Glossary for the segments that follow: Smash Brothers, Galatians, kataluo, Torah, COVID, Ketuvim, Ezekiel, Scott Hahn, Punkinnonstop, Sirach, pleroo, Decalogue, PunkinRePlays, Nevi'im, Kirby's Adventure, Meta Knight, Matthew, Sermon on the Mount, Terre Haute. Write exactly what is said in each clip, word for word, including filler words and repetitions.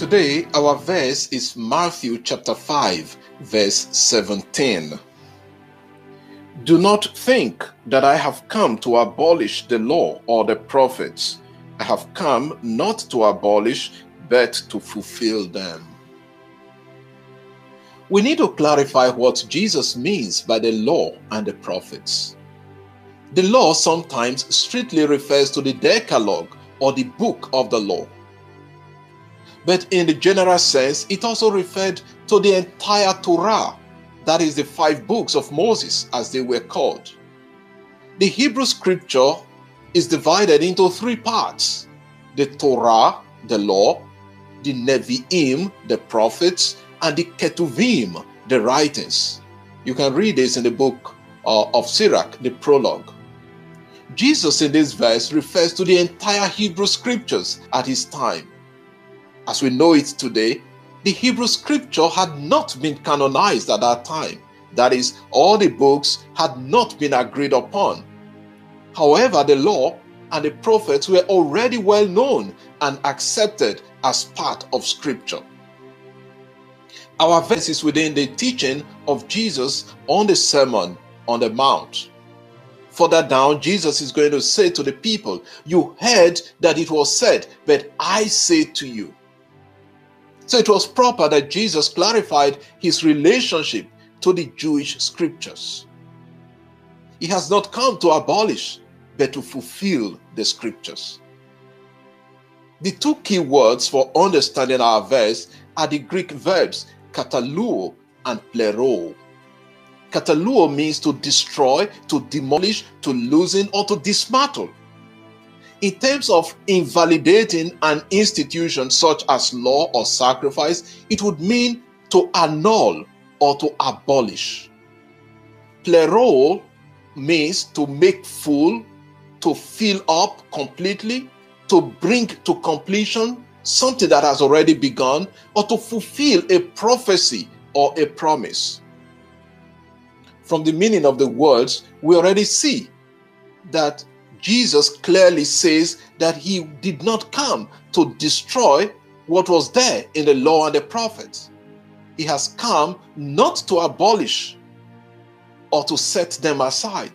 Today, our verse is Matthew chapter five, verse seventeen. Do not think that I have come to abolish the law or the prophets. I have come not to abolish, but to fulfill them. We need to clarify what Jesus means by the law and the prophets. The law sometimes strictly refers to the Decalogue or the book of the law. But in the general sense, it also referred to the entire Torah, that is the five books of Moses as they were called. The Hebrew scripture is divided into three parts: the Torah, the law, the Nevi'im, the prophets, and the Ketuvim, the writings. You can read this in the book uh, of Sirach, the prologue. Jesus in this verse refers to the entire Hebrew scriptures at his time. As we know it today, the Hebrew scripture had not been canonized at that time. That is, all the books had not been agreed upon. However, the law and the prophets were already well known and accepted as part of scripture. Our verse is within the teaching of Jesus on the Sermon on the Mount. Further down, Jesus is going to say to the people, "You heard that it was said, but I say to you." So it was proper that Jesus clarified his relationship to the Jewish scriptures. He has not come to abolish, but to fulfill the scriptures. The two key words for understanding our verse are the Greek verbs kataluo and pleroo. Kataluo means to destroy, to demolish, to loosen, or to dismantle. In terms of invalidating an institution such as law or sacrifice, it would mean to annul or to abolish. Pleroo means to make full, to fill up completely, to bring to completion something that has already begun, or to fulfill a prophecy or a promise. From the meaning of the words, we already see that Jesus clearly says that he did not come to destroy what was there in the law and the prophets. He has come not to abolish or to set them aside.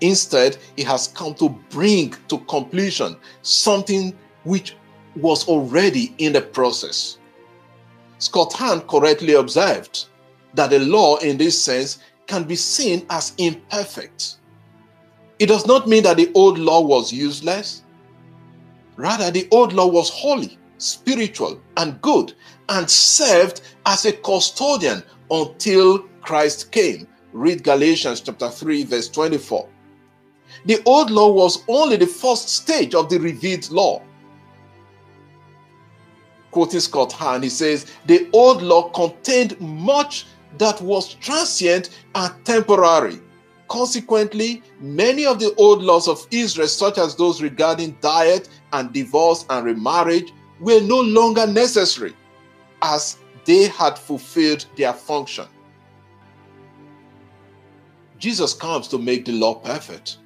Instead, he has come to bring to completion something which was already in the process. Scott Hahn correctly observed that the law in this sense can be seen as imperfect. It does not mean that the old law was useless. Rather, the old law was holy, spiritual, and good, and served as a custodian until Christ came. Read Galatians chapter three, verse twenty-four. The old law was only the first stage of the revealed law. Quoting Scott Hahn, he says, "The old law contained much that was transient and temporary. Consequently, many of the old laws of Israel, such as those regarding diet and divorce and remarriage, were no longer necessary, as they had fulfilled their function." Jesus comes to make the law perfect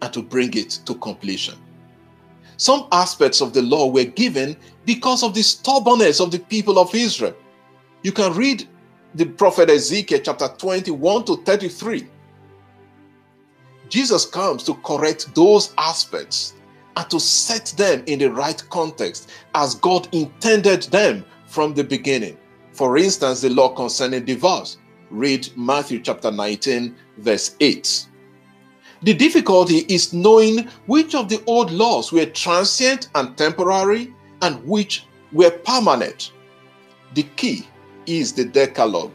and to bring it to completion. Some aspects of the law were given because of the stubbornness of the people of Israel. You can read the prophet Ezekiel chapter twenty-one to thirty-three. Jesus comes to correct those aspects and to set them in the right context as God intended them from the beginning. For instance, the law concerning divorce. Read Matthew chapter nineteen, verse eight. The difficulty is knowing which of the old laws were transient and temporary and which were permanent. The key is the Decalogue,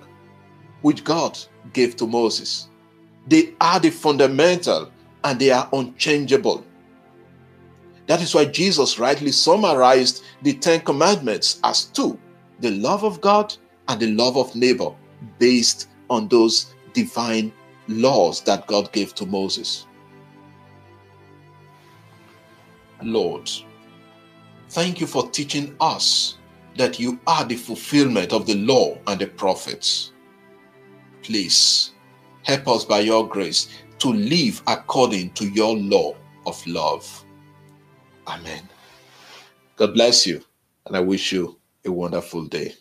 which God gave to Moses. They are the fundamental and they are unchangeable. That is why Jesus rightly summarized the Ten Commandments as two: the love of God and the love of neighbor, based on those divine laws that God gave to Moses. Lord, thank you for teaching us that you are the fulfillment of the law and the prophets. Please help us by your grace to live according to your law of love. Amen. God bless you, and I wish you a wonderful day.